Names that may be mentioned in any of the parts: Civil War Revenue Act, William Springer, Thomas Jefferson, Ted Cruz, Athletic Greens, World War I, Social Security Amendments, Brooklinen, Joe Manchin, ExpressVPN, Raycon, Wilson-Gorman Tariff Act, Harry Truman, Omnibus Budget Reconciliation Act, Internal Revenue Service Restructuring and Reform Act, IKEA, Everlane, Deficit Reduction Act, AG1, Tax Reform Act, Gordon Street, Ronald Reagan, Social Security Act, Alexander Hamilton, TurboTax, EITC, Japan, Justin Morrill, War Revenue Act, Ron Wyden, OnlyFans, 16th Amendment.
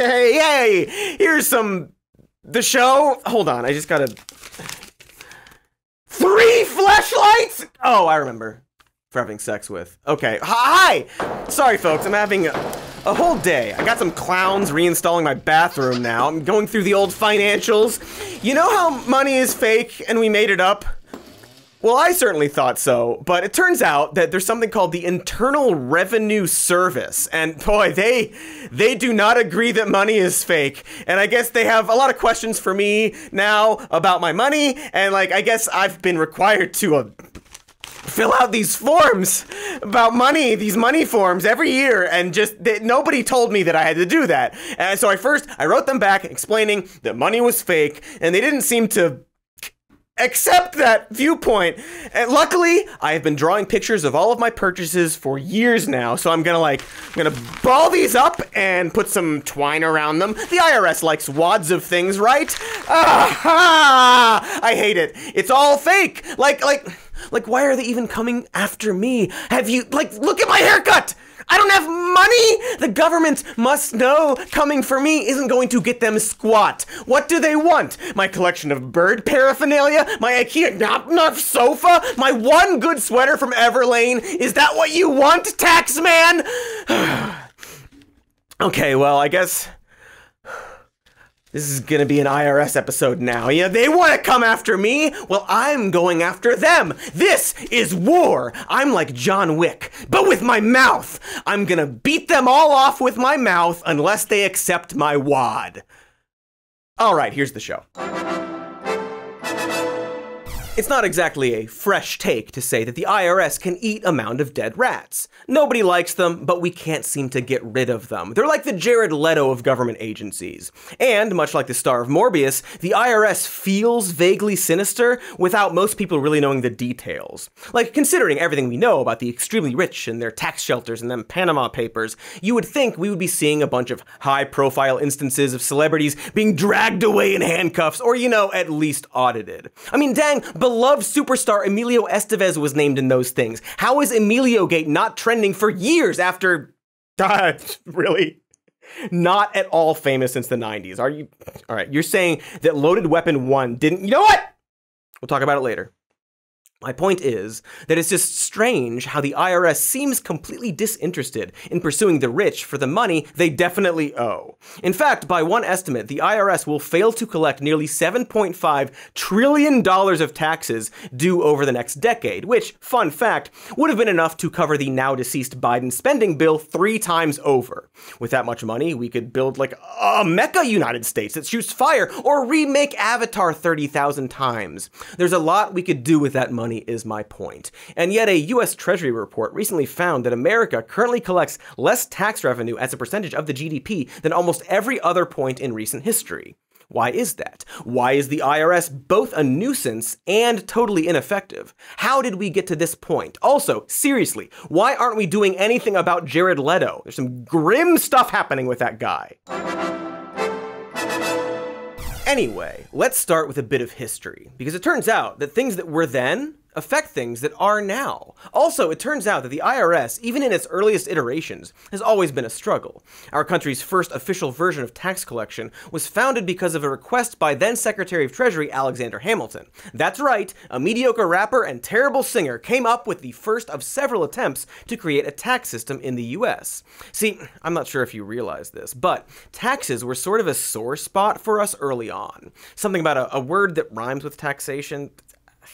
Okay, yay! Here's some... The show... Hold on, I just gotta... 3 flashlights?! Oh, I remember. For having sex with. Okay, hi! Sorry, folks, I'm having a whole day. I got some clowns reinstalling my bathroom now. I'm going through the old financials. You know how money is fake and we made it up? Well, I certainly thought so, but it turns out that there's something called the Internal Revenue Service, and boy, they do not agree that money is fake. And I guess they have a lot of questions for me now about my money, and like, I guess I've been required to fill out these forms about money, these money forms every year, and just nobody told me that I had to do that. And so I wrote them back explaining that money was fake, and they didn't seem to accept that viewpoint. And luckily, I have been drawing pictures of all of my purchases for years now, so I'm gonna ball these up and put some twine around them. The IRS likes wads of things, right? I hate it. It's all fake. Like, why are they even coming after me? Have you, like, look at my haircut! I don't have money! The government must know coming for me isn't going to get them squat. What do they want? My collection of bird paraphernalia? My IKEA knock-knock sofa? My one good sweater from Everlane? Is that what you want, tax man? Okay, well, I guess... This is gonna be an IRS episode now. Yeah, they wanna come after me? Well, I'm going after them. This is war. I'm like John Wick, but with my mouth. I'm gonna beat them all off with my mouth unless they accept my wad. All right, here's the show. It's not exactly a fresh take to say that the IRS can eat a mound of dead rats. Nobody likes them, but we can't seem to get rid of them. They're like the Jared Leto of government agencies. And, much like the star of Morbius, the IRS feels vaguely sinister without most people really knowing the details. Like, considering everything we know about the extremely rich and their tax shelters and them Panama Papers, you would think we would be seeing a bunch of high-profile instances of celebrities being dragged away in handcuffs or, you know, at least audited. I mean, dang, beloved superstar Emilio Estevez was named in those things. How is EmilioGate not trending for years after... really? Not at all famous since the 90s. Are you... All right, you're saying that Loaded Weapon 1 didn't... You know what? We'll talk about it later. My point is that it's just strange how the IRS seems completely disinterested in pursuing the rich for the money they definitely owe. In fact, by one estimate, the IRS will fail to collect nearly $7.5 trillion of taxes due over the next decade, which, fun fact, would have been enough to cover the now-deceased Biden spending bill 3 times over. With that much money, we could build, like, a mecca United States that shoots fire or remake Avatar 30,000 times. There's a lot we could do with that money. Is my point. And yet a U.S. Treasury report recently found that America currently collects less tax revenue as a percentage of the GDP than almost every other point in recent history. Why is that? Why is the IRS both a nuisance and totally ineffective? How did we get to this point? Also, seriously, why aren't we doing anything about Jared Leto? There's some grim stuff happening with that guy. Anyway, let's start with a bit of history, because it turns out that things that were then affect things that are now. Also, it turns out that the IRS, even in its earliest iterations, has always been a struggle. Our country's first official version of tax collection was founded because of a request by then Secretary of Treasury Alexander Hamilton. That's right, a mediocre rapper and terrible singer came up with the first of several attempts to create a tax system in the US. See, I'm not sure if you realize this, but taxes were sort of a sore spot for us early on. Something about a word that rhymes with taxation.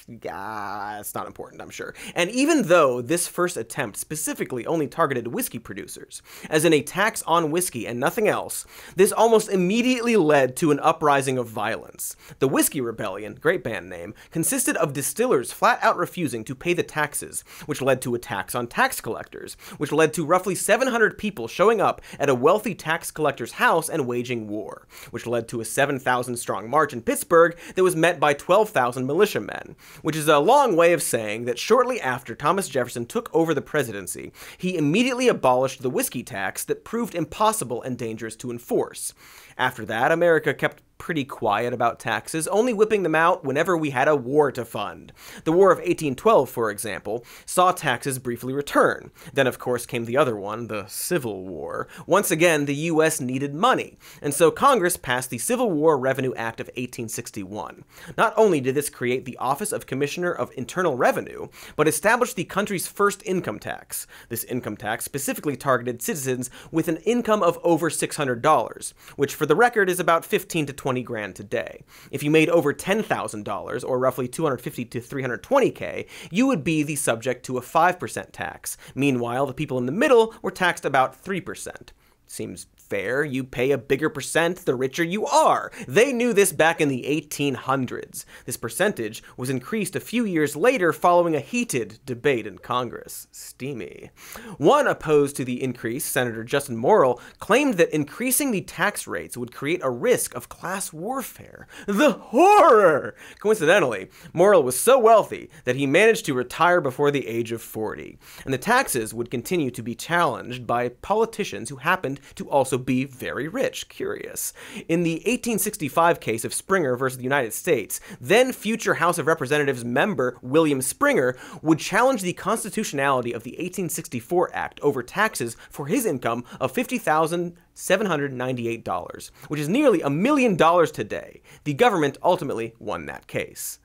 Yeah, it's not important, I'm sure. And even though this first attempt specifically only targeted whiskey producers, as in a tax on whiskey and nothing else, this almost immediately led to an uprising of violence. The Whiskey Rebellion, great band name, consisted of distillers flat out refusing to pay the taxes, which led to attacks on tax collectors, which led to roughly 700 people showing up at a wealthy tax collector's house and waging war, which led to a 7,000 strong march in Pittsburgh that was met by 12,000 militiamen. Which is a long way of saying that shortly after Thomas Jefferson took over the presidency, he immediately abolished the whiskey tax that proved impossible and dangerous to enforce. After that, America kept pretty quiet about taxes, only whipping them out whenever we had a war to fund. The War of 1812, for example, saw taxes briefly return. Then, of course, came the other one, the Civil War. Once again, the U.S. needed money, and so Congress passed the Civil War Revenue Act of 1861. Not only did this create the Office of Commissioner of Internal Revenue, but established the country's first income tax. This income tax specifically targeted citizens with an income of over $600, which for the record is about 15 to 20 grand today. If you made over $10,000, or roughly 250 to 320K, you would be the subject to a 5% tax. Meanwhile, the people in the middle were taxed about 3%. Seems fair. You pay a bigger percent the richer you are. They knew this back in the 1800s. This percentage was increased a few years later following a heated debate in Congress. Steamy. One opposed to the increase, Senator Justin Morrill, claimed that increasing the tax rates would create a risk of class warfare. The horror! Coincidentally, Morrill was so wealthy that he managed to retire before the age of 40, and the taxes would continue to be challenged by politicians who happened to also be very rich. Curious. In the 1865 case of Springer v. United States, then future House of Representatives member William Springer would challenge the constitutionality of the 1864 Act over taxes for his income of $50,798, which is nearly $1 million today. The government ultimately won that case.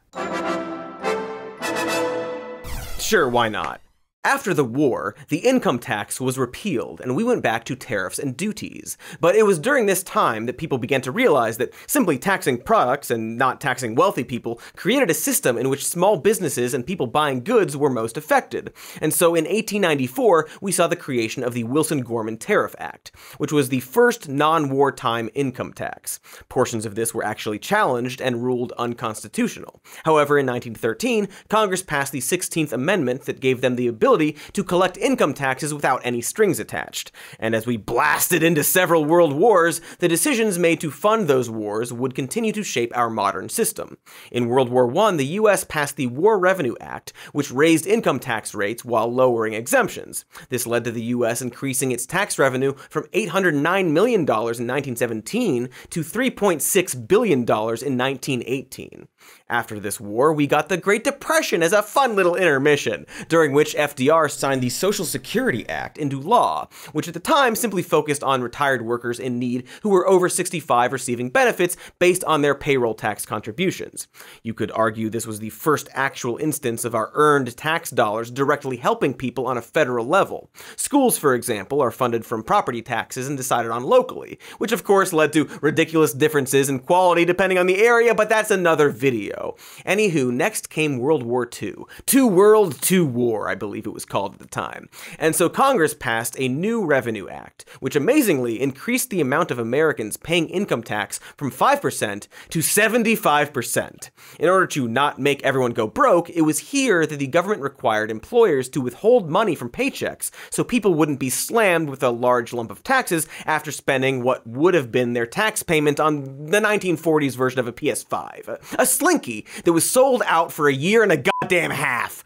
Sure, why not? After the war, the income tax was repealed, and we went back to tariffs and duties. But it was during this time that people began to realize that simply taxing products and not taxing wealthy people created a system in which small businesses and people buying goods were most affected. And so in 1894, we saw the creation of the Wilson-Gorman Tariff Act, which was the first non-wartime income tax. Portions of this were actually challenged and ruled unconstitutional. However, in 1913, Congress passed the 16th Amendment that gave them the ability to collect income taxes without any strings attached. And as we blasted into several world wars, the decisions made to fund those wars would continue to shape our modern system. In World War I, the U.S. passed the War Revenue Act, which raised income tax rates while lowering exemptions. This led to the U.S. increasing its tax revenue from $809 million in 1917 to $3.6 billion in 1918. After this war, we got the Great Depression as a fun little intermission, during which FDR signed the Social Security Act into law, which at the time simply focused on retired workers in need who were over 65 receiving benefits based on their payroll tax contributions. You could argue this was the first actual instance of our earned tax dollars directly helping people on a federal level. Schools, for example, are funded from property taxes and decided on locally, which of course led to ridiculous differences in quality depending on the area, but that's another video. Anywho, next came World War II. Two World, Two War, I believe it was called at the time. And so Congress passed a new Revenue Act, which amazingly increased the amount of Americans paying income tax from 5% to 75%. In order to not make everyone go broke, it was here that the government required employers to withhold money from paychecks so people wouldn't be slammed with a large lump of taxes after spending what would have been their tax payment on the 1940s version of a PS5. A slinky that was sold out for a year and a goddamn half.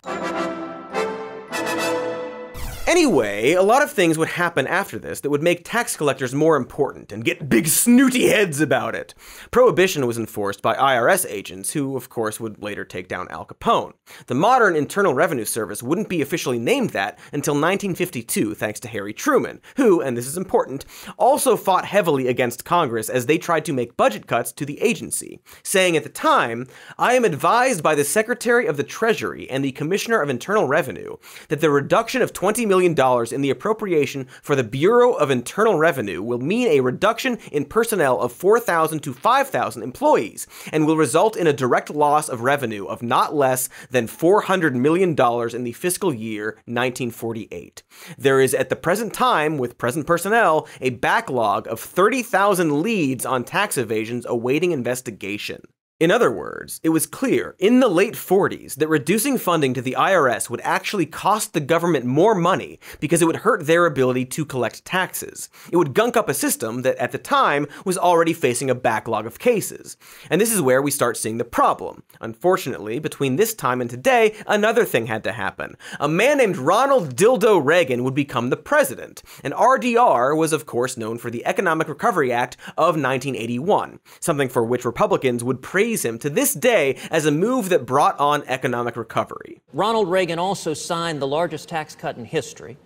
Anyway, a lot of things would happen after this that would make tax collectors more important and get big snooty heads about it. Prohibition was enforced by IRS agents who, of course, would later take down Al Capone. The modern Internal Revenue Service wouldn't be officially named that until 1952, thanks to Harry Truman, who, and this is important, also fought heavily against Congress as they tried to make budget cuts to the agency, saying at the time, "I am advised by the Secretary of the Treasury and the Commissioner of Internal Revenue that the reduction of $20 million in the appropriation for the Bureau of Internal Revenue will mean a reduction in personnel of 4,000 to 5,000 employees and will result in a direct loss of revenue of not less than $400 million in the fiscal year 1948. There is at the present time, with present personnel, a backlog of 30,000 leads on tax evasions awaiting investigation." In other words, it was clear in the late 40s that reducing funding to the IRS would actually cost the government more money because it would hurt their ability to collect taxes. It would gunk up a system that at the time was already facing a backlog of cases. And this is where we start seeing the problem. Unfortunately, between this time and today, another thing had to happen. A man named Ronald Dildo Reagan would become the president, and RDR was of course known for the Economic Recovery Act of 1981, something for which Republicans would praise him to this day as a move that brought on economic recovery. Ronald Reagan also signed the largest tax cut in history.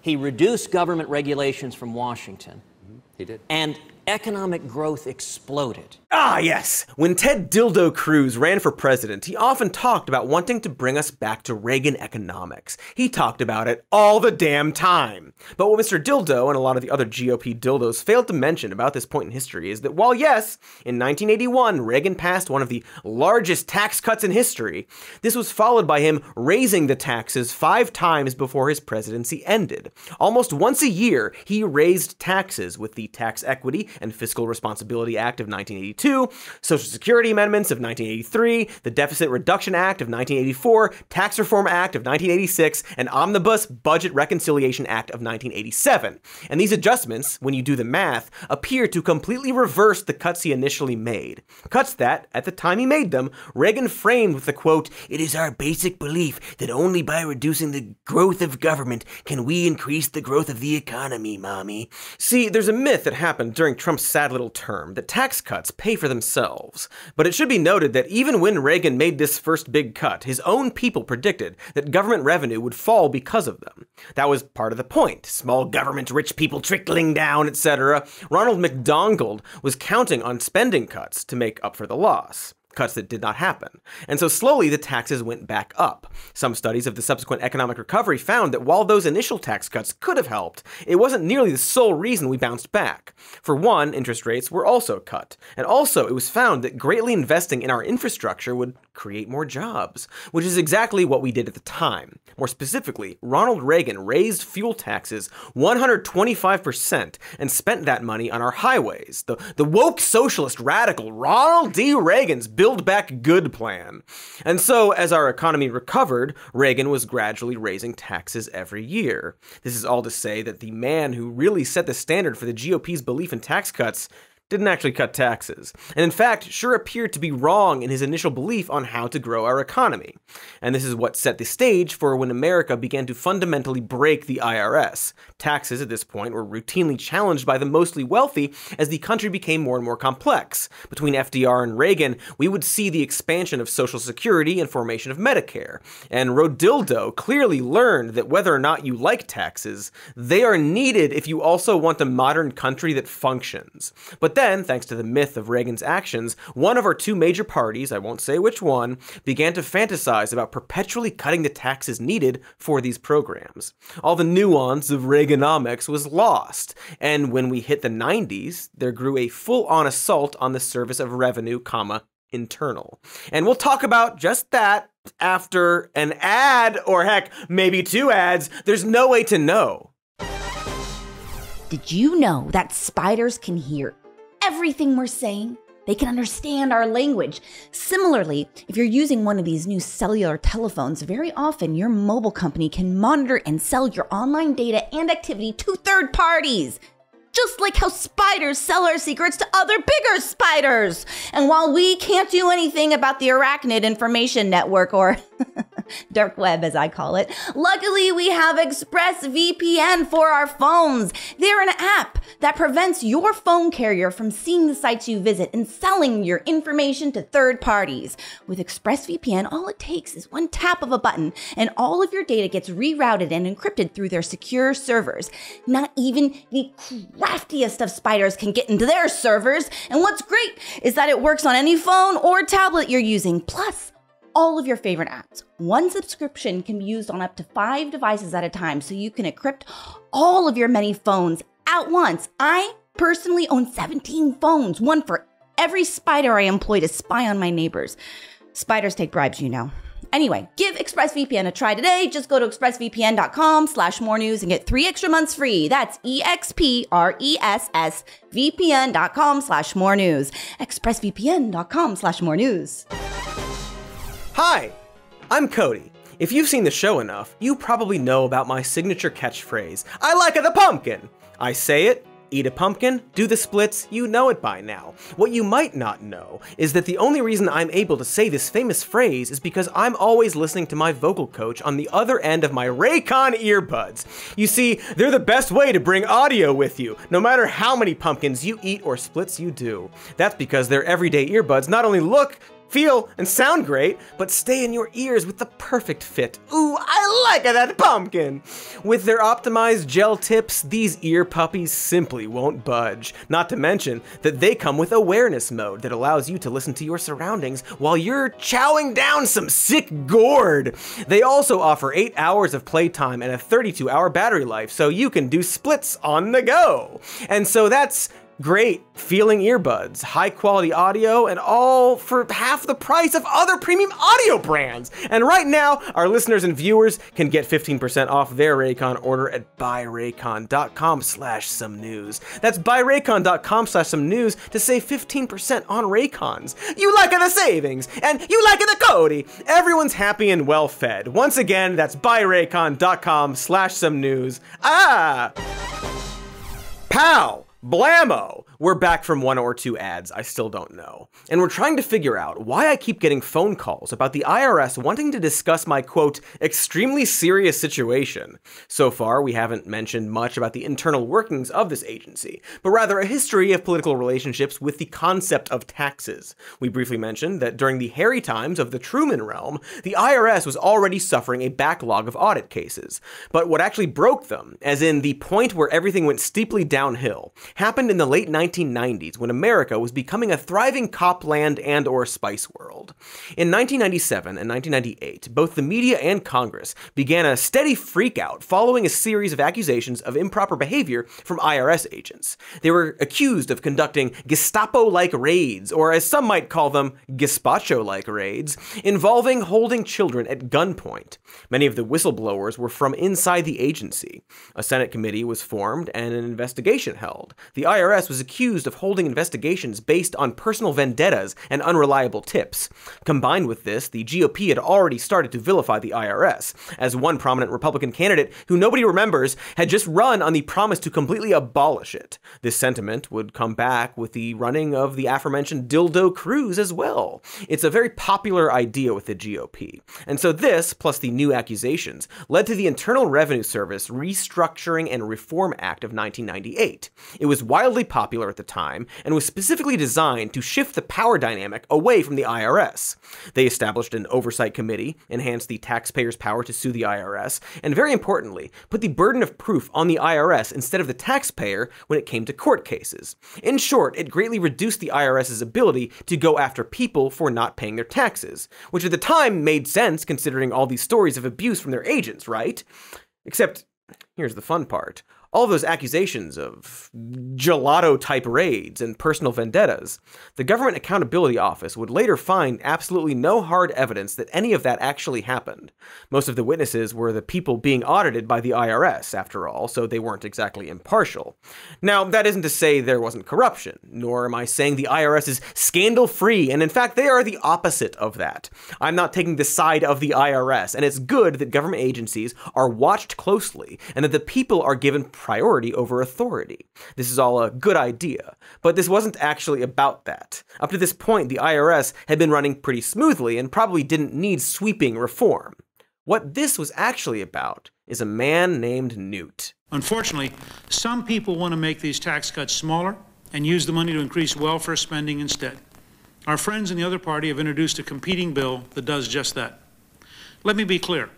He reduced government regulations from Washington. He did. And economic growth exploded. Ah, yes. When Ted Dildo Cruz ran for president, he often talked about wanting to bring us back to Reagan economics. He talked about it all the damn time. But what Mr. Dildo and a lot of the other GOP dildos failed to mention about this point in history is that while yes, in 1981, Reagan passed one of the largest tax cuts in history, this was followed by him raising the taxes 5 times before his presidency ended. Almost once a year, he raised taxes with the Tax Equity and Fiscal Responsibility Act of 1982, Social Security Amendments of 1983, the Deficit Reduction Act of 1984, Tax Reform Act of 1986, and Omnibus Budget Reconciliation Act of 1987. And these adjustments, when you do the math, appear to completely reverse the cuts he initially made. Cuts that, at the time he made them, Reagan framed with the quote, "It is our basic belief that only by reducing the growth of government can we increase the growth of the economy, mommy." See, there's a myth that happened during Trump's sad little term that tax cuts pay for themselves. But it should be noted that even when Reagan made this first big cut, his own people predicted that government revenue would fall because of them. That was part of the point. Small government, rich people trickling down, etc. Ronald McDonald was counting on spending cuts to make up for the loss. Cuts that did not happen. And so slowly the taxes went back up. Some studies of the subsequent economic recovery found that while those initial tax cuts could have helped, it wasn't nearly the sole reason we bounced back. For one, interest rates were also cut. And also, it was found that greatly investing in our infrastructure would create more jobs, which is exactly what we did at the time. More specifically, Ronald Reagan raised fuel taxes 125% and spent that money on our highways. The woke socialist radical Ronald D. Reagan's Build Back Good plan. And so, as our economy recovered, Reagan was gradually raising taxes every year. This is all to say that the man who really set the standard for the GOP's belief in tax cuts didn't actually cut taxes, and in fact, sure appeared to be wrong in his initial belief on how to grow our economy. And this is what set the stage for when America began to fundamentally break the IRS. Taxes at this point were routinely challenged by the mostly wealthy as the country became more and more complex. Between FDR and Reagan, we would see the expansion of Social Security and formation of Medicare. And Rodildo clearly learned that whether or not you like taxes, they are needed if you also want a modern country that functions. But then, thanks to the myth of Reagan's actions, one of our two major parties, I won't say which one, began to fantasize about perpetually cutting the taxes needed for these programs. All the nuance of Reaganomics was lost, and when we hit the 90s, there grew a full-on assault on the service of revenue, internal. And we'll talk about just that after an ad, or heck, maybe 2 ads. There's no way to know. Did you know that spiders can hear everything we're saying? They can understand our language. Similarly, if you're using one of these new cellular telephones, very often your mobile company can monitor and sell your online data and activity to third parties. Just like how spiders sell our secrets to other bigger spiders. And while we can't do anything about the Arachnid Information Network, or dark web as I call it, luckily we have ExpressVPN for our phones. They're an app that prevents your phone carrier from seeing the sites you visit and selling your information to third parties. With ExpressVPN, all it takes is 1 tap of a button and all of your data gets rerouted and encrypted through their secure servers. Not even the craftiest of spiders can get into their servers. And what's great is that it works on any phone or tablet you're using, plus all of your favorite apps. One subscription can be used on up to 5 devices at a time, so you can encrypt all of your many phones at once. I personally own 17 phones, 1 for every spider I employ to spy on my neighbors. Spiders take bribes, you know. Anyway, give ExpressVPN a try today. Just go to expressvpn.com/morenews and get 3 extra months free. That's EXPRESSVPN.com/morenews. ExpressVPN.com/morenews. Hi, I'm Cody. If you've seen the show enough, you probably know about my signature catchphrase, I like a the pumpkin. I say it, eat a pumpkin, do the splits, you know it by now. What you might not know is that the only reason I'm able to say this famous phrase is because I'm always listening to my vocal coach on the other end of my Raycon earbuds. You see, they're the best way to bring audio with you, no matter how many pumpkins you eat or splits you do. That's because their everyday earbuds not only look, feel, and sound great, but stay in your ears with the perfect fit. Ooh, I like that pumpkin! With their optimized gel tips, these ear puppies simply won't budge. Not to mention that they come with awareness mode that allows you to listen to your surroundings while you're chowing down some sick gourd. They also offer 8 hours of playtime and a 32-hour battery life, so you can do splits on the go. And so that's great feeling earbuds, high quality audio, and all for half the price of other premium audio brands. And right now, our listeners and viewers can get 15% off their Raycon order at buyraycon.com/somenews. That's buyraycon.com/somenews to save 15% on Raycons. You like the savings, and you like the Cody. Everyone's happy and well fed. Once again, that's buyraycon.com/somenews. Ah! Pow! Blammo! We're back from 1 or 2 ads, I still don't know. And we're trying to figure out why I keep getting phone calls about the IRS wanting to discuss my, quote, extremely serious situation. So far, we haven't mentioned much about the internal workings of this agency, but rather a history of political relationships with the concept of taxes. We briefly mentioned that during the hairy times of the Truman realm, the IRS was already suffering a backlog of audit cases. But what actually broke them, as in the point where everything went steeply downhill, happened in the late 1990s when America was becoming a thriving copland and or spice world. In 1997 and 1998, both the media and Congress began a steady freakout following a series of accusations of improper behavior from IRS agents. They were accused of conducting Gestapo-like raids, or as some might call them, gazpacho-like raids, involving holding children at gunpoint. Many of the whistleblowers were from inside the agency. A Senate committee was formed and an investigation held. The IRS was accused of holding investigations based on personal vendettas and unreliable tips. Combined with this, the GOP had already started to vilify the IRS, as one prominent Republican candidate, who nobody remembers, had just run on the promise to completely abolish it. This sentiment would come back with the running of the aforementioned Dildo Cruz as well. It's a very popular idea with the GOP. And so this, plus the new accusations, led to the Internal Revenue Service Restructuring and Reform Act of 1998. It was wildly popular at the time and was specifically designed to shift the power dynamic away from the IRS. They established an oversight committee, enhanced the taxpayers' power to sue the IRS, and very importantly, put the burden of proof on the IRS instead of the taxpayer when it came to court cases. In short, it greatly reduced the IRS's ability to go after people for not paying their taxes, which at the time made sense considering all these stories of abuse from their agents, right? Except, here's the fun part. All those accusations of gelato-type raids and personal vendettas, the Government Accountability Office would later find absolutely no hard evidence that any of that actually happened. Most of the witnesses were the people being audited by the IRS, after all, so they weren't exactly impartial. Now, that isn't to say there wasn't corruption, nor am I saying the IRS is scandal-free, and in fact, they are the opposite of that. I'm not taking the side of the IRS, and it's good that government agencies are watched closely, and that the people are given priority over authority. This is all a good idea, but this wasn't actually about that. Up to this point, the IRS had been running pretty smoothly and probably didn't need sweeping reform. What this was actually about is a man named Newt. Unfortunately, some people want to make these tax cuts smaller and use the money to increase welfare spending instead. Our friends in the other party have introduced a competing bill that does just that. Let me be clear.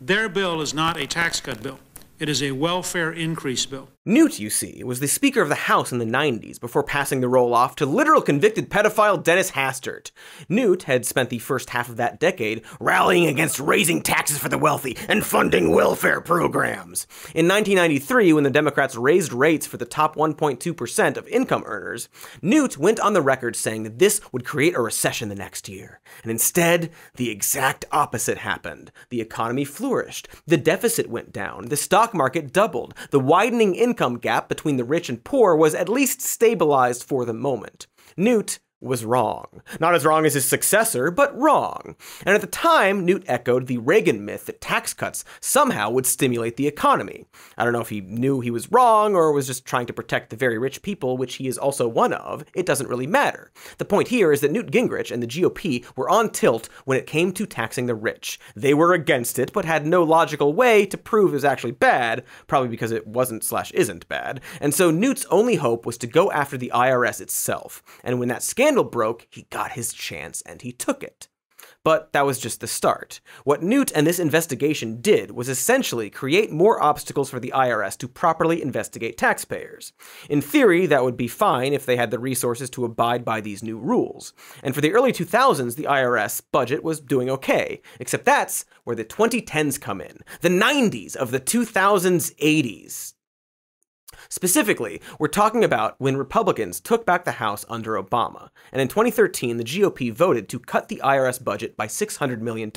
Their bill is not a tax cut bill. It is a welfare increase bill. Newt, you see, was the Speaker of the House in the 90s before passing the role off to literal convicted pedophile Dennis Hastert. Newt had spent the first half of that decade rallying against raising taxes for the wealthy and funding welfare programs. In 1993, when the Democrats raised rates for the top 1.2% of income earners, Newt went on the record saying that this would create a recession the next year. And instead, the exact opposite happened. The economy flourished, the deficit went down, the stock market doubled, the widening income gap between the rich and poor was at least stabilized for the moment. Newt was wrong. Not as wrong as his successor, but wrong. And at the time, Newt echoed the Reagan myth that tax cuts somehow would stimulate the economy. I don't know if he knew he was wrong or was just trying to protect the very rich people, which he is also one of. It doesn't really matter. The point here is that Newt Gingrich and the GOP were on tilt when it came to taxing the rich. They were against it, but had no logical way to prove it was actually bad, probably because it wasn't/isn't bad. And so Newt's only hope was to go after the IRS itself. And when that scandal broke, he got his chance and he took it. But that was just the start. What Newt and this investigation did was essentially create more obstacles for the IRS to properly investigate taxpayers. In theory, that would be fine if they had the resources to abide by these new rules. And for the early 2000s, the IRS budget was doing okay, except that's where the 2010s come in, the 90s of the 2000s 80s. Specifically, we're talking about when Republicans took back the House under Obama, and in 2013, the GOP voted to cut the IRS budget by $600 million.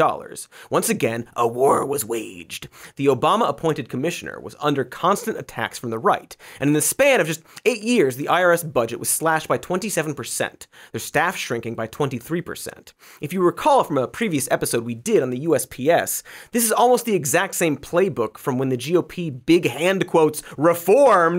Once again, a war was waged. The Obama-appointed commissioner was under constant attacks from the right, and in the span of just 8 years, the IRS budget was slashed by 27%, their staff shrinking by 23%. If you recall from a previous episode we did on the USPS, this is almost the exact same playbook from when the GOP big hand quotes reform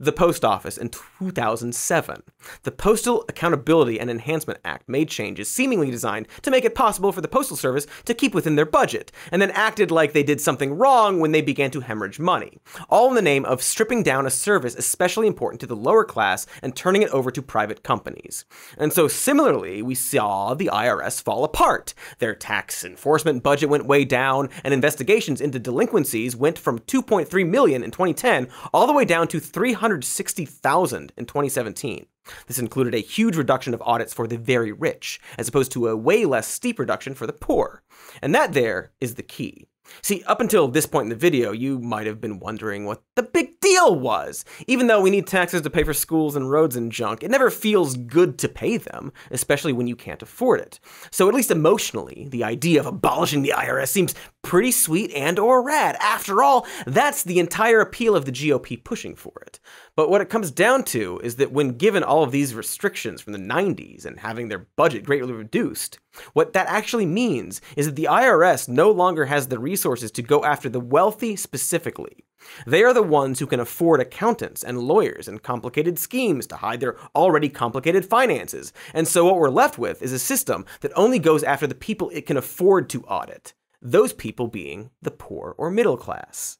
the post office in 2007. The Postal Accountability and Enhancement Act made changes seemingly designed to make it possible for the Postal Service to keep within their budget, and then acted like they did something wrong when they began to hemorrhage money, all in the name of stripping down a service especially important to the lower class and turning it over to private companies. And so similarly, we saw the IRS fall apart. Their tax enforcement budget went way down, and investigations into delinquencies went from 2.3 million in 2010 all the way down to 360,000 in 2017. This included a huge reduction of audits for the very rich, as opposed to a way less steep reduction for the poor. And that there is the key. See, up until this point in the video, you might have been wondering what the big deal was. Even though we need taxes to pay for schools and roads and junk, it never feels good to pay them, especially when you can't afford it. So at least emotionally, the idea of abolishing the IRS seems pretty sweet and or rad. After all, that's the entire appeal of the GOP pushing for it. But what it comes down to is that when given all of these restrictions from the 90s and having their budget greatly reduced, what that actually means is that the IRS no longer has the resources to go after the wealthy specifically. They are the ones who can afford accountants and lawyers and complicated schemes to hide their already complicated finances. And so what we're left with is a system that only goes after the people it can afford to audit, those people being the poor or middle class.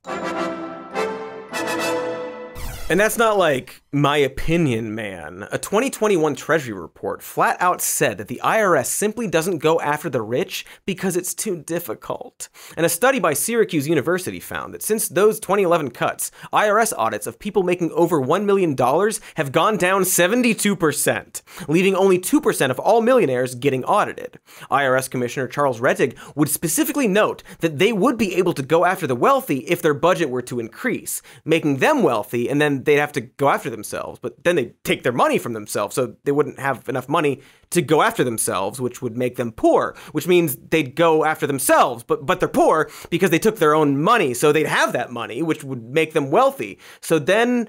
And that's not like my opinion, man. A 2021 Treasury report flat out said that the IRS simply doesn't go after the rich because it's too difficult. And a study by Syracuse University found that since those 2011 cuts, IRS audits of people making over $1 million have gone down 72%, leaving only 2% of all millionaires getting audited. IRS Commissioner Charles Rettig would specifically note that they would be able to go after the wealthy if their budget were to increase, making them wealthy, and then they'd have to go after themselves, but then they'd take their money from themselves, so they wouldn't have enough money to go after themselves, which would make them poor, which means they'd go after themselves, but they're poor because they took their own money, so they'd have that money, which would make them wealthy. So then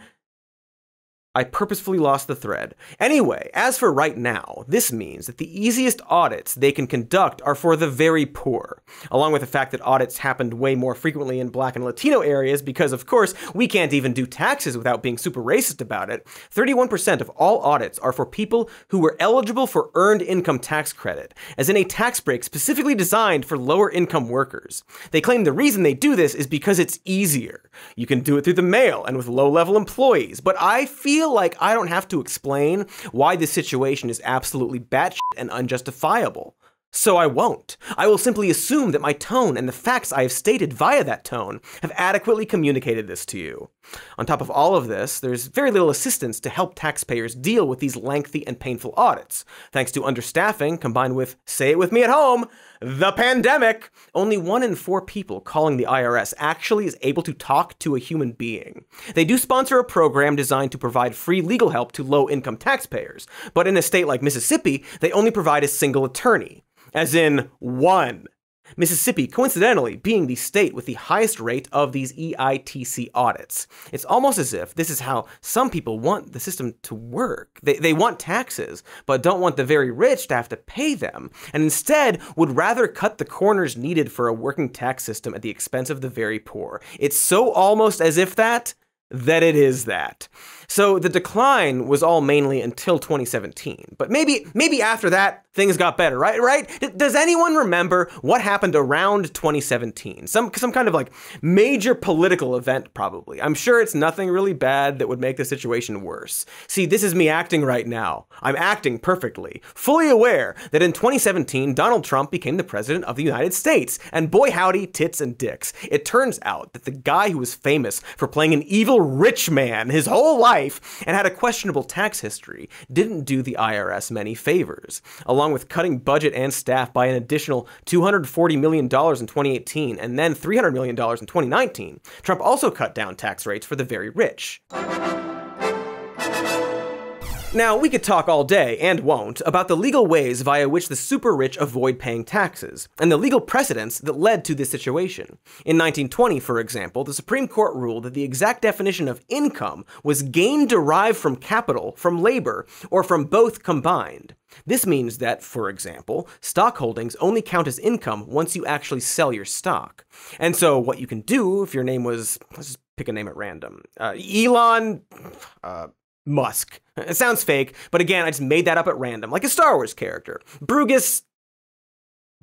I purposefully lost the thread. Anyway, as for right now, this means that the easiest audits they can conduct are for the very poor, along with the fact that audits happened way more frequently in Black and Latino areas because, of course, we can't even do taxes without being super racist about it. 31% of all audits are for people who were eligible for earned income tax credit, as in a tax break specifically designed for lower-income workers. They claim the reason they do this is because it's easier. You can do it through the mail and with low-level employees, but I feel like I don't have to explain why this situation is absolutely batshit and unjustifiable. So I won't. I will simply assume that my tone and the facts I have stated via that tone have adequately communicated this to you. On top of all of this, there's very little assistance to help taxpayers deal with these lengthy and painful audits, thanks to understaffing combined with, say it with me at home, the pandemic. Only 1 in 4 people calling the IRS actually is able to talk to a human being. They do sponsor a program designed to provide free legal help to low-income taxpayers, but in a state like Mississippi, they only provide a single attorney. As in, one. Mississippi, coincidentally, being the state with the highest rate of these EITC audits. It's almost as if this is how some people want the system to work. They want taxes, but don't want the very rich to have to pay them, and instead would rather cut the corners needed for a working tax system at the expense of the very poor. It's so almost as if that it is that. So the decline was all mainly until 2017, but maybe after that things got better, right? Does anyone remember what happened around 2017? Some kind of like major political event, probably. I'm sure it's nothing really bad that would make the situation worse. See, this is me acting right now. I'm acting perfectly, fully aware that in 2017, Donald Trump became the president of the United States, and boy howdy, tits and dicks. It turns out that the guy who was famous for playing an evil rich man his whole life and had a questionable tax history, didn't do the IRS many favors. Along with cutting budget and staff by an additional $240 million in 2018 and then $300 million in 2019, Trump also cut down tax rates for the very rich. Now, we could talk all day, and won't, about the legal ways via which the super-rich avoid paying taxes, and the legal precedents that led to this situation. In 1920, for example, the Supreme Court ruled that the exact definition of income was gain derived from capital, from labor, or from both combined. This means that, for example, stock holdings only count as income once you actually sell your stock. And so what you can do if your name was, let's just pick a name at random, Elon, Musk. It sounds fake, but again, I just made that up at random, like a Star Wars character. Brugus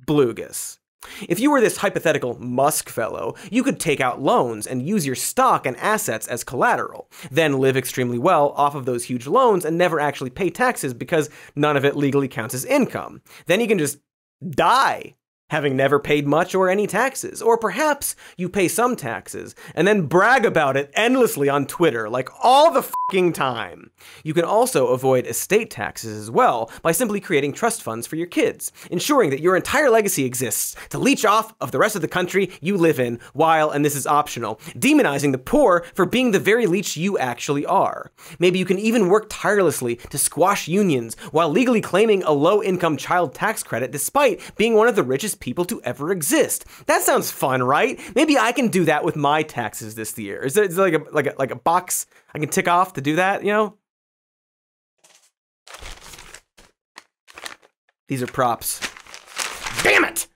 Blugus. If you were this hypothetical Musk fellow, you could take out loans and use your stock and assets as collateral, then live extremely well off of those huge loans and never actually pay taxes because none of it legally counts as income. Then you can just die, having never paid much or any taxes. Or perhaps you pay some taxes and then brag about it endlessly on Twitter, like all the f***ing time. You can also avoid estate taxes as well by simply creating trust funds for your kids, ensuring that your entire legacy exists to leech off of the rest of the country you live in while, and this is optional, demonizing the poor for being the very leech you actually are. Maybe you can even work tirelessly to squash unions while legally claiming a low-income child tax credit despite being one of the richest people to ever exist. That sounds fun, right? Maybe I can do that with my taxes this year. Is there like a box I can tick off to do that, you know? These are props. Damn it!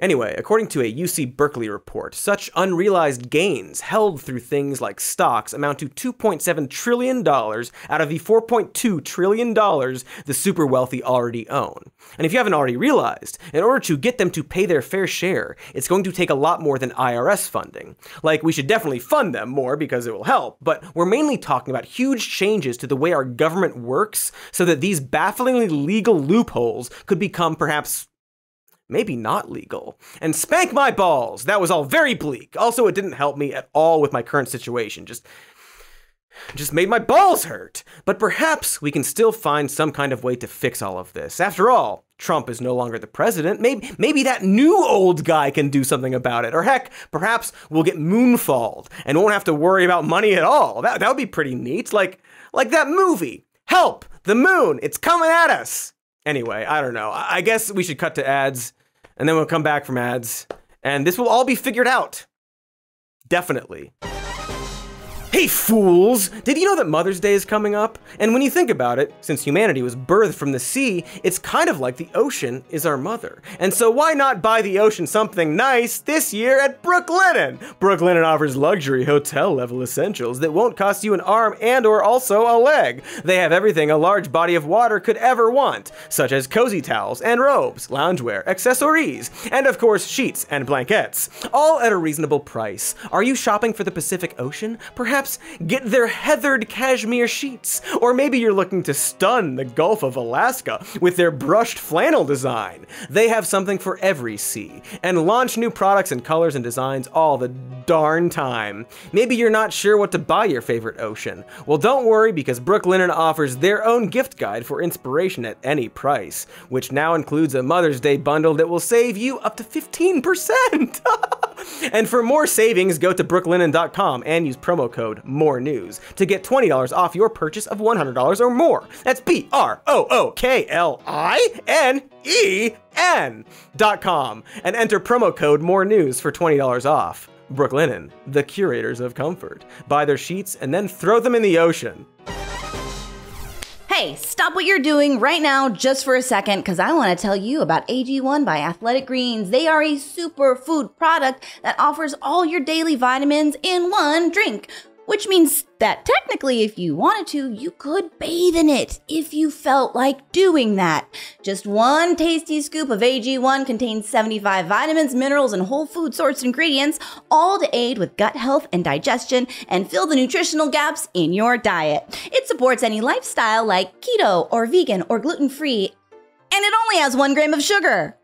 Anyway, according to a UC Berkeley report, such unrealized gains held through things like stocks amount to $2.7 trillion out of the $4.2 trillion the super wealthy already own. And if you haven't already realized, in order to get them to pay their fair share, it's going to take a lot more than IRS funding. Like, we should definitely fund them more because it will help, but we're mainly talking about huge changes to the way our government works so that these bafflingly legal loopholes could become perhaps maybe not legal. And spank my balls, that was all very bleak. Also, it didn't help me at all with my current situation. Just made my balls hurt. But perhaps we can still find some kind of way to fix all of this. After all, Trump is no longer the president. Maybe that new old guy can do something about it. Or heck, perhaps we'll get moonfalled and won't have to worry about money at all. That would be pretty neat. Like that movie, Help! The moon, it's coming at us! Anyway, I don't know. I guess we should cut to ads, and then we'll come back from ads, and this will all be figured out. Definitely. Hey fools! Did you know that Mother's Day is coming up? And when you think about it, since humanity was birthed from the sea, it's kind of like the ocean is our mother. And so why not buy the ocean something nice this year at Brooklinen? Brooklinen offers luxury hotel-level essentials that won't cost you an arm and or also a leg. They have everything a large body of water could ever want, such as cozy towels and robes, loungewear, accessories, and of course sheets and blankets, all at a reasonable price. Are you shopping for the Pacific Ocean? Perhaps perhaps get their heathered cashmere sheets, or maybe you're looking to stun the Gulf of Alaska with their brushed flannel design. They have something for every sea, and launch new products and colors and designs all the darn time. Maybe you're not sure what to buy your favorite ocean. Well, don't worry, because Brooklinen offers their own gift guide for inspiration at any price, which now includes a Mother's Day bundle that will save you up to 15%. And for more savings, go to brooklinen.com and use promo code MORENEWS to get $20 off your purchase of $100 or more. That's BROOKLINEN.com and enter promo code MORENEWS for $20 off. Brooklinen, the curators of comfort. Buy their sheets and then throw them in the ocean. Hey, stop what you're doing right now just for a second, because I want to tell you about AG1 by Athletic Greens. They are a superfood product that offers all your daily vitamins in one drink, which means that technically, if you wanted to, you could bathe in it if you felt like doing that. Just one tasty scoop of AG1 contains 75 vitamins, minerals, and whole food sourced ingredients, all to aid with gut health and digestion and fill the nutritional gaps in your diet. It supports any lifestyle like keto or vegan or gluten-free, and it only has 1 gram of sugar.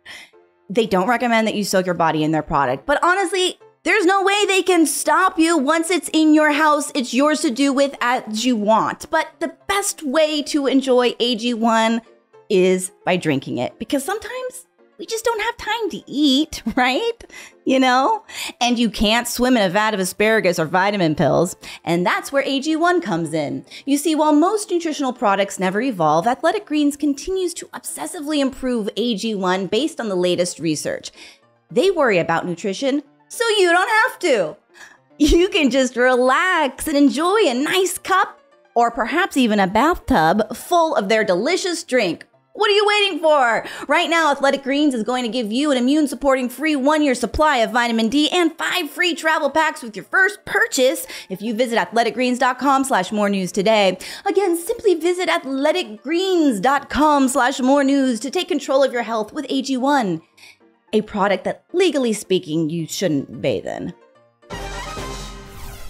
They don't recommend that you soak your body in their product, but honestly, there's no way they can stop you. Once it's in your house, it's yours to do with as you want. But the best way to enjoy AG1 is by drinking it, because sometimes we just don't have time to eat, right? You know? And you can't swim in a vat of asparagus or vitamin pills. And that's where AG1 comes in. You see, while most nutritional products never evolve, Athletic Greens continues to obsessively improve AG1 based on the latest research. They worry about nutrition, so you don't have to. You can just relax and enjoy a nice cup, or perhaps even a bathtub full of their delicious drink. What are you waiting for? Right now, Athletic Greens is going to give you an immune-supporting free 1-year supply of vitamin D and 5 free travel packs with your first purchase if you visit athleticgreens.com/morenews today. Again, simply visit athleticgreens.com/morenews to take control of your health with AG1. A product that, legally speaking, you shouldn't bathe in.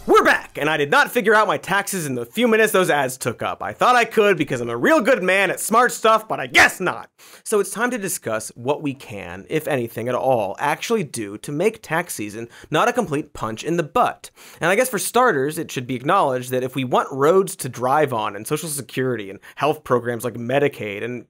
We're back, and I did not figure out my taxes in the few minutes those ads took up. I thought I could because I'm a real good man at smart stuff, but I guess not. So it's time to discuss what we can, if anything at all, actually do to make tax season not a complete punch in the butt. And I guess for starters, it should be acknowledged that if we want roads to drive on and Social Security and health programs like Medicaid and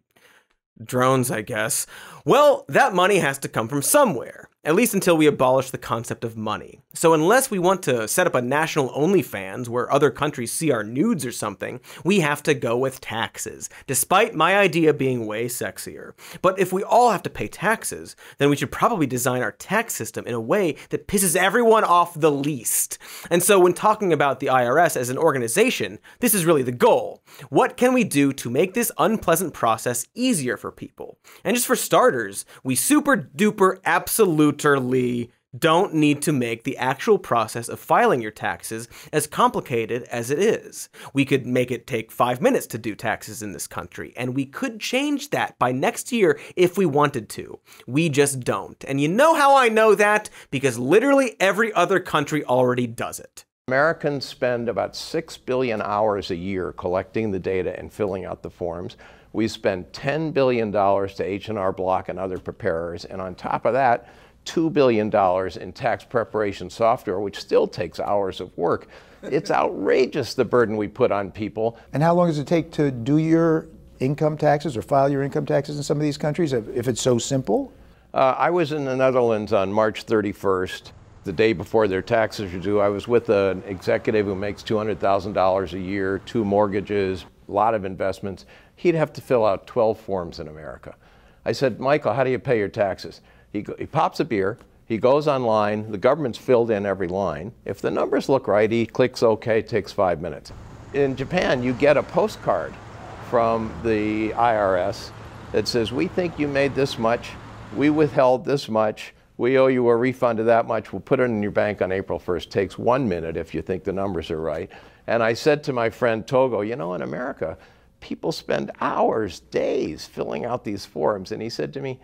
drones, I guess, well, that money has to come from somewhere, at least until we abolish the concept of money. So unless we want to set up a national OnlyFans where other countries see our nudes or something, we have to go with taxes, despite my idea being way sexier. But if we all have to pay taxes, then we should probably design our tax system in a way that pisses everyone off the least. And so when talking about the IRS as an organization, this is really the goal. What can we do to make this unpleasant process easier for people? And just for starters, we super duper absolutely don't need to make the actual process of filing your taxes as complicated as it is. We could make it take 5 minutes to do taxes in this country, and we could change that by next year if we wanted to. We just don't. And you know how I know that? Because literally every other country already does it. Americans spend about 6 billion hours a year collecting the data and filling out the forms. We spend $10 billion to H&R Block and other preparers, and on top of that, $2 billion in tax preparation software, which still takes hours of work. It's outrageous, the burden we put on people. And how long does it take to do your income taxes or file your income taxes in some of these countries, if it's so simple? I was in the Netherlands on March 31st. The day before their taxes are due, I was with an executive who makes $200,000 a year, 2 mortgages, a lot of investments. He'd have to fill out 12 forms in America. I said, Michael, how do you pay your taxes? He pops a beer, he goes online, the government's filled in every line. If the numbers look right, he clicks OK, it takes 5 minutes. In Japan, you get a postcard from the IRS that says, we think you made this much, we withheld this much, we owe you a refund of that much, we'll put it in your bank on April 1st. Takes 1 minute if you think the numbers are right. And I said to my friend Togo, you know, in America, people spend hours, days filling out these forms. And he said to me,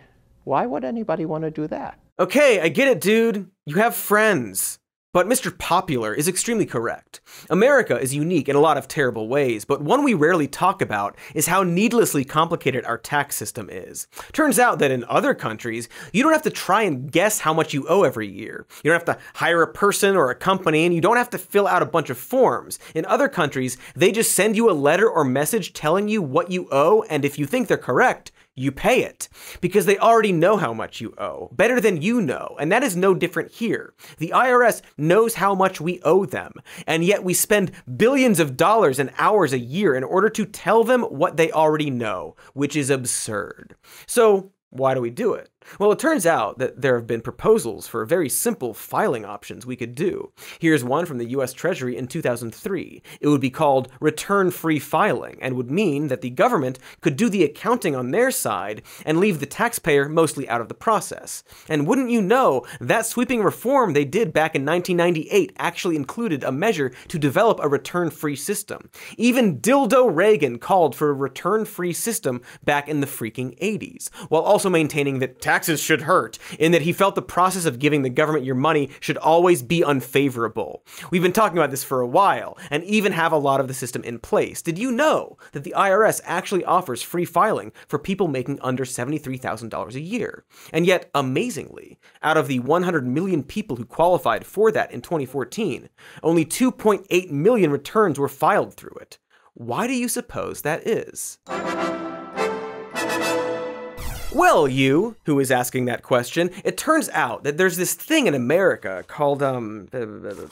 why would anybody want to do that? Okay, I get it, dude. You have friends. But Mr. Popular is extremely correct. America is unique in a lot of terrible ways, but one we rarely talk about is how needlessly complicated our tax system is. Turns out that in other countries, you don't have to try and guess how much you owe every year. You don't have to hire a person or a company, and you don't have to fill out a bunch of forms. In other countries, they just send you a letter or message telling you what you owe, and if you think they're correct, you pay it, because they already know how much you owe, better than you know, and that is no different here. The IRS knows how much we owe them, and yet we spend billions of dollars and hours a year in order to tell them what they already know, which is absurd. So why do we do it? Well, it turns out that there have been proposals for very simple filing options we could do. Here's one from the US Treasury in 2003. It would be called return-free filing and would mean that the government could do the accounting on their side and leave the taxpayer mostly out of the process. And wouldn't you know, that sweeping reform they did back in 1998 actually included a measure to develop a return-free system. Even Dildo Reagan called for a return-free system back in the freaking 80s, while also maintaining that taxes should hurt, in that he felt the process of giving the government your money should always be unfavorable. We've been talking about this for a while, and even have a lot of the system in place. Did you know that the IRS actually offers free filing for people making under $73,000 a year? And yet, amazingly, out of the 100 million people who qualified for that in 2014, only 2.8 million returns were filed through it. Why do you suppose that is? Well, you who is asking that question, it turns out that there's this thing in America called, capitalism.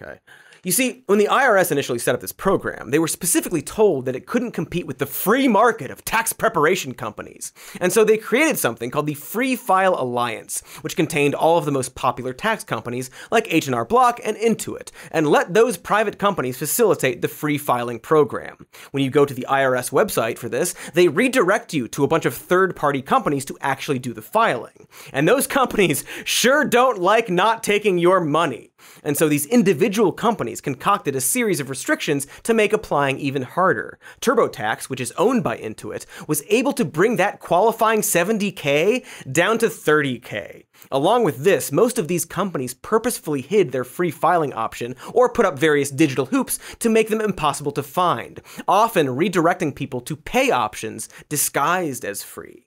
Okay. You see, when the IRS initially set up this program, they were specifically told that it couldn't compete with the free market of tax preparation companies. And so they created something called the Free File Alliance, which contained all of the most popular tax companies like H&R Block and Intuit, and let those private companies facilitate the free filing program. When you go to the IRS website for this, they redirect you to a bunch of third-party companies to actually do the filing. And those companies sure don't like not taking your money. And so these individual companies concocted a series of restrictions to make applying even harder. TurboTax, which is owned by Intuit, was able to bring that qualifying $70K down to $30K. Along with this, most of these companies purposefully hid their free filing option or put up various digital hoops to make them impossible to find, often redirecting people to pay options disguised as free.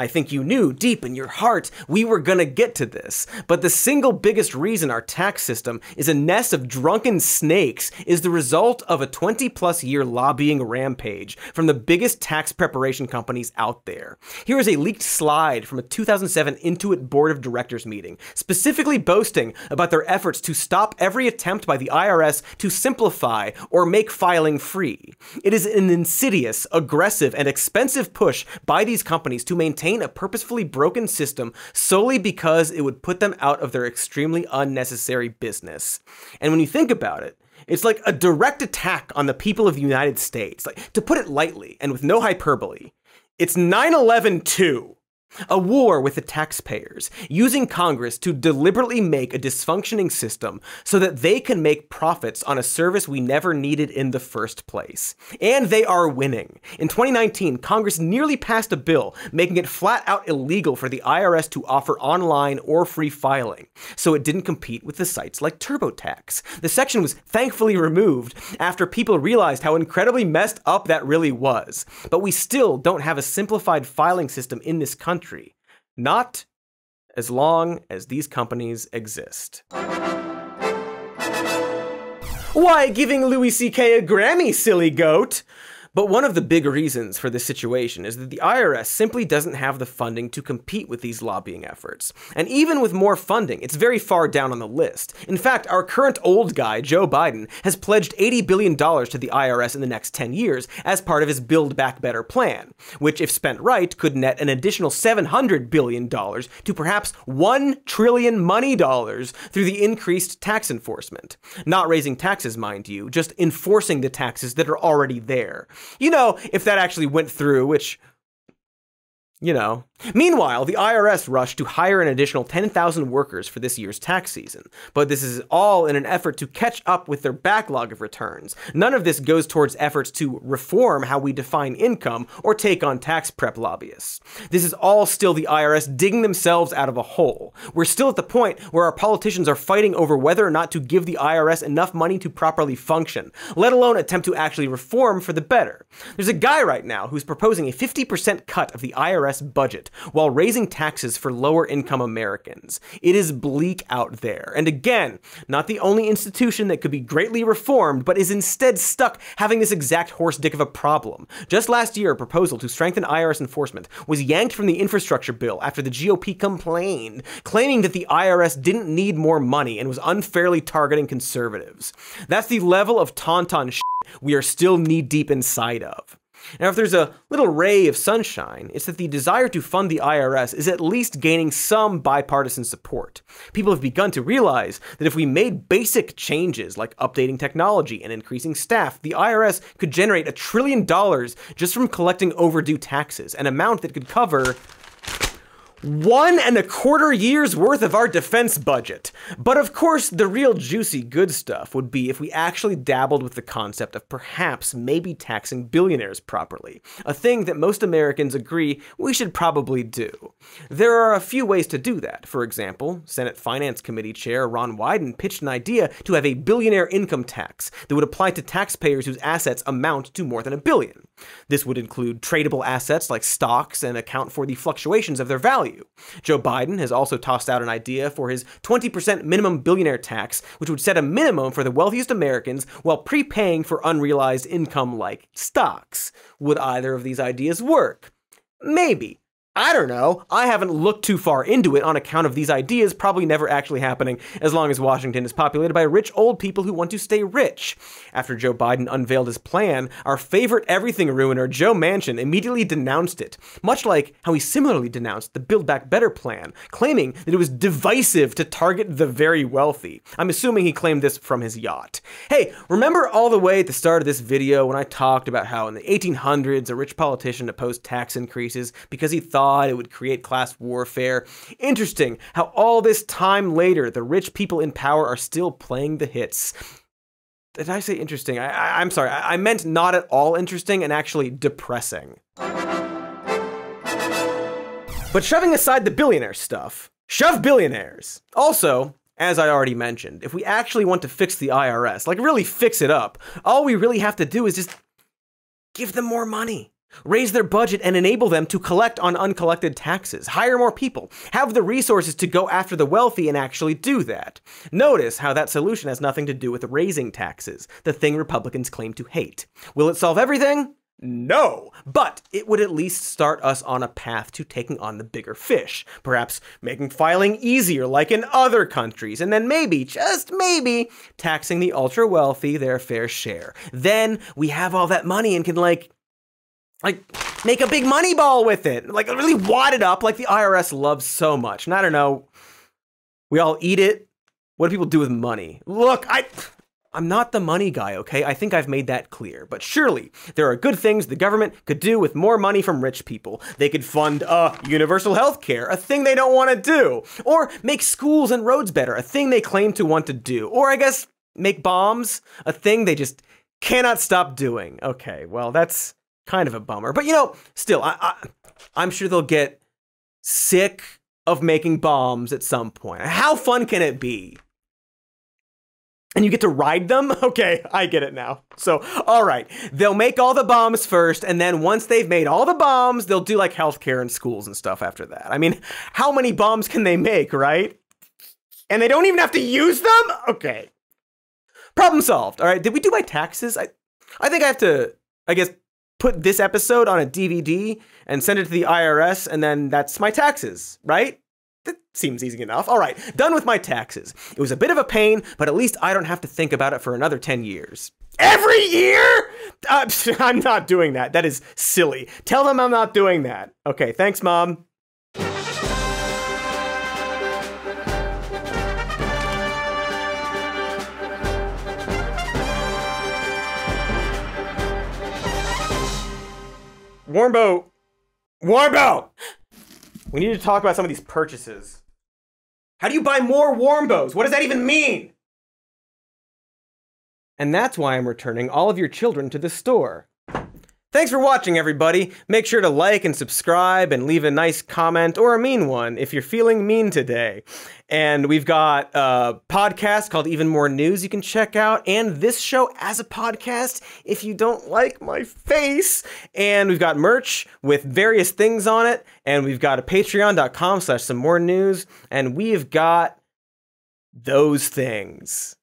I think you knew deep in your heart we were gonna get to this, but the single biggest reason our tax system is a nest of drunken snakes is the result of a 20-plus year lobbying rampage from the biggest tax preparation companies out there. Here is a leaked slide from a 2007 Intuit Board of Directors meeting, specifically boasting about their efforts to stop every attempt by the IRS to simplify or make filing free. It is an insidious, aggressive, and expensive push by these companies to maintain a purposefully broken system solely because it would put them out of their extremely unnecessary business. And when you think about it, it's like a direct attack on the people of the United States. Like, to put it lightly and with no hyperbole, it's 9/11-2. A war with the taxpayers, using Congress to deliberately make a dysfunctioning system so that they can make profits on a service we never needed in the first place. And they are winning. In 2019, Congress nearly passed a bill making it flat out illegal for the IRS to offer online or free filing, so it didn't compete with the sites like TurboTax. The section was thankfully removed after people realized how incredibly messed up that really was. But we still don't have a simplified filing system in this country. Not as long as these companies exist. Why giving Louis C.K. a Grammy, silly goat? But one of the big reasons for this situation is that the IRS simply doesn't have the funding to compete with these lobbying efforts. And even with more funding, it's very far down on the list. In fact, our current old guy, Joe Biden, has pledged $80 billion to the IRS in the next 10 years as part of his Build Back Better plan, which, if spent right, could net an additional $700 billion to perhaps $1 trillion through the increased tax enforcement. Not raising taxes, mind you, just enforcing the taxes that are already there. You know, if that actually went through, which You know. Meanwhile, the IRS rushed to hire an additional 10,000 workers for this year's tax season, but this is all in an effort to catch up with their backlog of returns. None of this goes towards efforts to reform how we define income or take on tax prep lobbyists. This is all still the IRS digging themselves out of a hole. We're still at the point where our politicians are fighting over whether or not to give the IRS enough money to properly function, let alone attempt to actually reform for the better. There's a guy right now who's proposing a 50% cut of the IRS budget while raising taxes for lower income Americans. It is bleak out there. And again, not the only institution that could be greatly reformed, but is instead stuck having this exact horse dick of a problem. Just last year, a proposal to strengthen IRS enforcement was yanked from the infrastructure bill after the GOP complained, claiming that the IRS didn't need more money and was unfairly targeting conservatives. That's the level of tauntaun shit we are still knee-deep inside of. Now, if there's a little ray of sunshine, it's that the desire to fund the IRS is at least gaining some bipartisan support. People have begun to realize that if we made basic changes like updating technology and increasing staff, the IRS could generate $1 trillion just from collecting overdue taxes, an amount that could cover 1.25 years worth of our defense budget. But of course, the real juicy good stuff would be if we actually dabbled with the concept of perhaps maybe taxing billionaires properly, a thing that most Americans agree we should probably do. There are a few ways to do that. For example, Senate Finance Committee Chair Ron Wyden pitched an idea to have a billionaire income tax that would apply to taxpayers whose assets amount to more than $1 billion. This would include tradable assets like stocks and account for the fluctuations of their value. Joe Biden has also tossed out an idea for his 20% minimum billionaire tax, which would set a minimum for the wealthiest Americans while prepaying for unrealized income like stocks. Would either of these ideas work? Maybe. I don't know. I haven't looked too far into it on account of these ideas probably never actually happening as long as Washington is populated by rich old people who want to stay rich. After Joe Biden unveiled his plan, our favorite everything ruiner, Joe Manchin, immediately denounced it, much like how he similarly denounced the Build Back Better plan, claiming that it was divisive to target the very wealthy. I'm assuming he claimed this from his yacht. Hey, remember all the way at the start of this video when I talked about how in the 1800s a rich politician opposed tax increases because he thought it would create class warfare? Interesting how all this time later, the rich people in power are still playing the hits. Did I say interesting? I'm sorry. I meant not at all interesting and actually depressing. But shoving aside the billionaire stuff, shove billionaires. Also, as I already mentioned, if we actually want to fix the IRS, like really fix it up, all we really have to do is just give them more money. Raise their budget and enable them to collect on uncollected taxes, hire more people, have the resources to go after the wealthy and actually do that. Notice how that solution has nothing to do with raising taxes, the thing Republicans claim to hate. Will it solve everything? No, but it would at least start us on a path to taking on the bigger fish, perhaps making filing easier like in other countries, and then maybe, just maybe, taxing the ultra-wealthy their fair share. Then we have all that money and can like make a big money ball with it, like really wad it up like the IRS loves so much. And I don't know, we all eat it. What do people do with money? Look, I'm not the money guy, okay? I think I've made that clear. But surely there are good things the government could do with more money from rich people. They could fund universal health care, a thing they don't want to do, or make schools and roads better, a thing they claim to want to do, or I guess make bombs, a thing they just cannot stop doing. Okay, well, that's kind of a bummer, but you know, still, I'm sure they'll get sick of making bombs at some point. How fun can it be? And you get to ride them? Okay, I get it now. So, all right, they'll make all the bombs first, and then once they've made all the bombs, they'll do like healthcare and schools and stuff after that. I mean, how many bombs can they make, right? And they don't even have to use them? Okay. Problem solved. All right, did we do my taxes? I think I have to, I guess, put this episode on a DVD and send it to the IRS, and then that's my taxes, right? That seems easy enough. All right, done with my taxes. It was a bit of a pain, but at least I don't have to think about it for another 10 years. Every year? I'm not doing that. That is silly. Tell them I'm not doing that. Okay, thanks, Mom. Warmbo, War Bow! We need to talk about some of these purchases. How do you buy more Warmbos? What does that even mean? And that's why I'm returning all of your children to the store. Thanks for watching, everybody. Make sure to like and subscribe and leave a nice comment or a mean one if you're feeling mean today. And we've got a podcast called Even More News you can check out, and this show as a podcast if you don't like my face. And we've got merch with various things on it. And we've got a patreon.com/somemorenews. And we've got those things.